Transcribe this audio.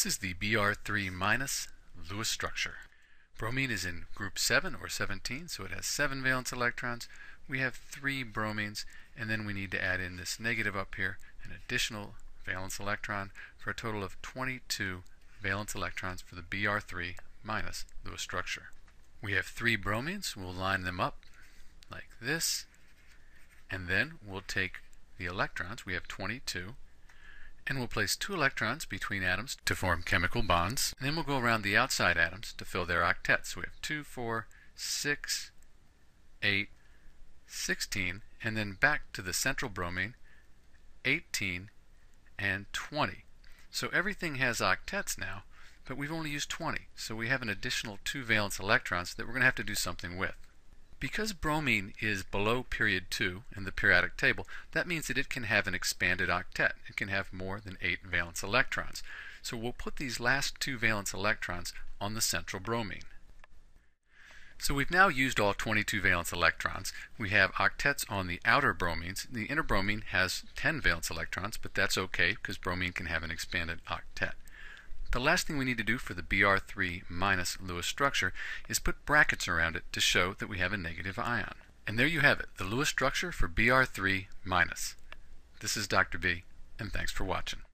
This is the Br3- Lewis structure. Bromine is in group 7 or 17, so it has 7 valence electrons. We have 3 bromines, and then we need to add in this negative up here, an additional valence electron, for a total of 22 valence electrons for the Br3- Lewis structure. We have 3 bromines. We'll line them up like this, and then we'll take the electrons, we have 22, and we'll place 2 electrons between atoms to form chemical bonds, and then we'll go around the outside atoms to fill their octets. So we have 2, 4, 6, 8, 16, and then back to the central bromine, 18 and 20. So everything has octets now, but we've only used 20, so we have an additional 2 valence electrons that we're going to have to do something with. Because bromine is below period 2 in the periodic table, that means that it can have an expanded octet. It can have more than 8 valence electrons. So we'll put these last 2 valence electrons on the central bromine. So we've now used all 22 valence electrons. We have octets on the outer bromines. The inner bromine has 10 valence electrons, but that's okay because bromine can have an expanded octet. The last thing we need to do for the Br3- Lewis structure is put brackets around it to show that we have a negative ion. And there you have it, the Lewis structure for Br3-. This is Dr. B, and thanks for watching.